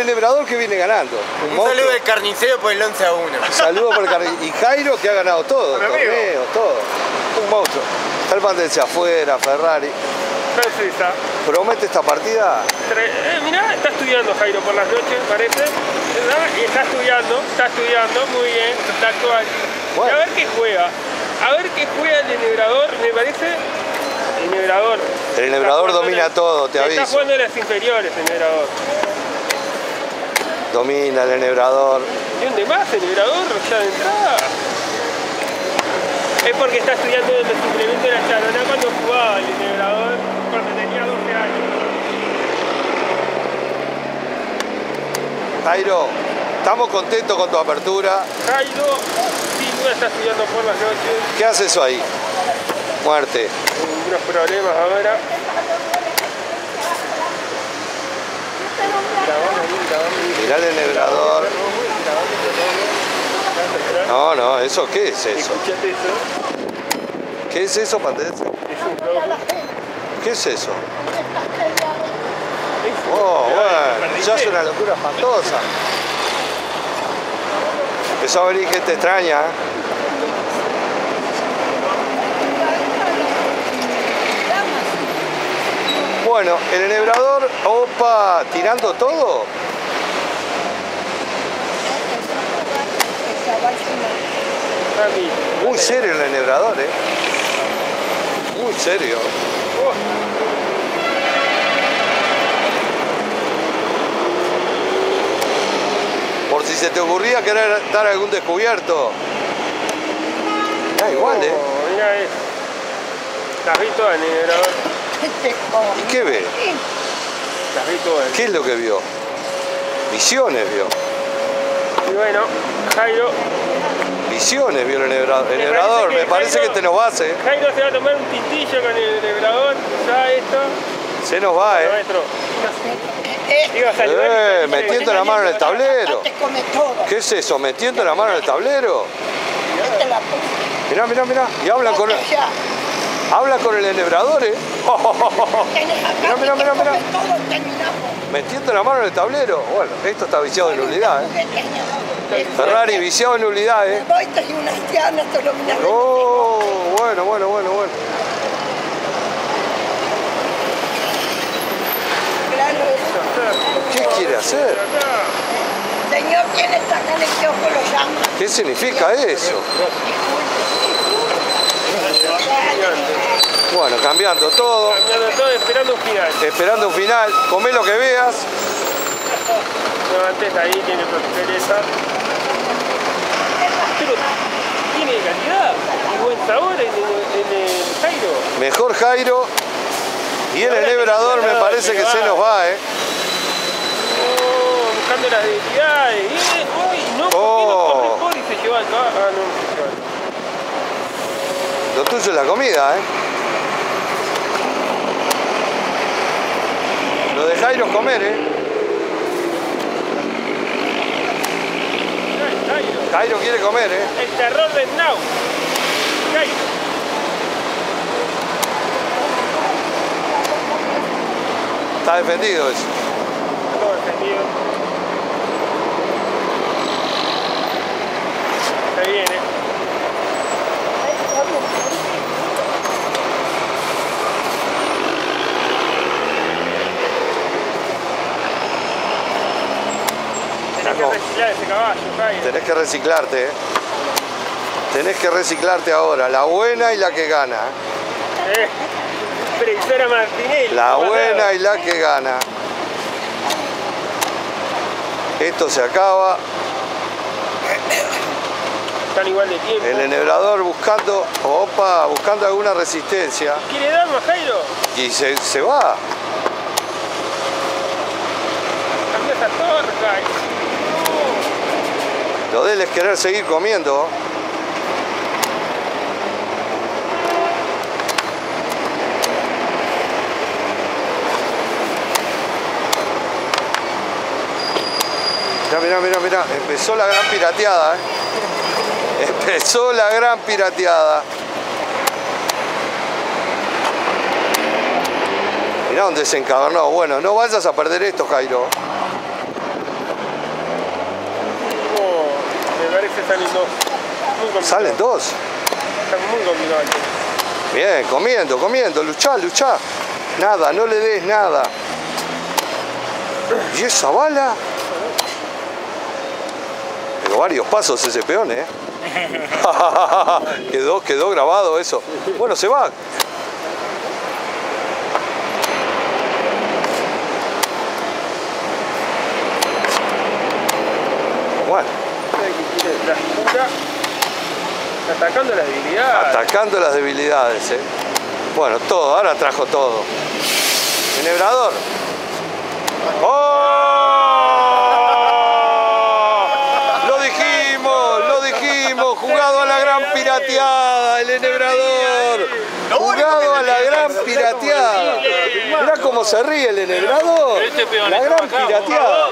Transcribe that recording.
el Enhebrador que viene ganando. Un saludo al carnicero por el 11-1. Saludo por el carnicero. Y Jairo que ha ganado todo, torneos, todo. Un monstruo. Está el Martinelli afuera, Ferrari. Está. ¿Promete esta partida? Mirá, está estudiando Jairo por las noches, parece. Y está estudiando, muy bien, está actual. Bueno. A ver qué juega. A ver qué juega el Enhebrador, me parece. Enhebrador. El Enhebrador domina todo, te aviso. Está jugando en las inferiores, el Enhebrador. Domina el Enhebrador. ¿Y dónde más el Enhebrador? Ya de entrada. Es porque está estudiando donde simplemente la charona cuando jugaba el Enhebrador cuando tenía 12 años. Jairo, estamos contentos con tu apertura. Jairo, sin duda está estudiando por las noches. ¿Qué hace eso ahí? Muerte. Unos problemas ahora. Mirá el Enhebrador. No, no, ¿eso qué es eso? ¿Escuchaste eso? ¿Qué es eso, Pantense? Es un globo. ¿Qué es eso? Oh, bueno, ya es una locura espantosa. Empezó a venir gente extraña. Bueno, el Enhebrador, opa, tirando todo. Muy serio el Enhebrador, muy serio. Por si se te ocurría querer dar algún descubierto. Da igual, Mira eso. Las vi todas en el Enhebrador. ¿Y qué ve? Las vi todas. ¿Qué es lo que vio? Visiones vio. Y bueno, Jairo. Visiones vio el Enhebrador, me parece que te nos va a hacer. Jairo se va a tomar un tintillo con el Enhebrador, ya esto. Se nos va, metiendo la mano en el tablero. ¿Qué es eso? ¿Metiendo la mano en el tablero? Mirá, mirá, mirá. Y hablan con el... Habla con el Enhebrador, Mirá, mirá, mirá, mirá. Metiendo la mano en el tablero. Bueno, esto está viciado en nulidad, Ferrari viciado en nulidad, Oh, bueno. ¿Qué quiere hacer? Señor, ¿quién está acá en el kiosco lo llama? ¿Qué significa eso? Bueno, cambiando todo. Esperando un final. Esperando un final. Comé lo que veas. Levantes ahí, tiene prospereza. Pero tiene calidad y buen sabor en el Jairo. Mejor Jairo. Y el Enhebrador me parece que se nos va, buscando las debilidades. Y no, ¿por qué no corre y se lleva acá? Ah, no. Lo tuyo es la comida, Lo de Jairo es comer, Jairo quiere comer, El terror de Snau. Jairo. Está defendido eso. Está todo defendido. Se viene. Tenés que reciclar ese caballo, Jairo. Tenés que reciclarte, Tenés que reciclarte ahora, la buena y la que gana. Previsora Martinelli. La buena y la que gana. Esto se acaba. Están igual de tiempo. El Enhebrador buscando, buscando alguna resistencia. ¿Quiere dar más, Jairo? Y se va. Cambió esa torre, Jairo. Lo de él es querer seguir comiendo. Mirá, mirá. Empezó la gran pirateada, Empezó la gran pirateada. Mirá dónde se encabernó. Bueno, no vayas a perder esto, Jairo. salen dos. ¿Salen dos? Están muy combinados aquí. Bien, comiendo, comiendo. Luchá, luchá. Nada, no le des nada. ¿Y esa bala? Pero varios pasos ese peón, ¿eh? quedó grabado eso. Bueno, se va. Bueno. Atacando las debilidades. Atacando las debilidades, ¿eh? Bueno, todo. Ahora trajo todo. Enhebrador. ¡Oh! Lo dijimos, jugado a la gran pirateada, el Enhebrador. Jugado a la gran pirateada. Mirá cómo se ríe el Enhebrador. La gran pirateada.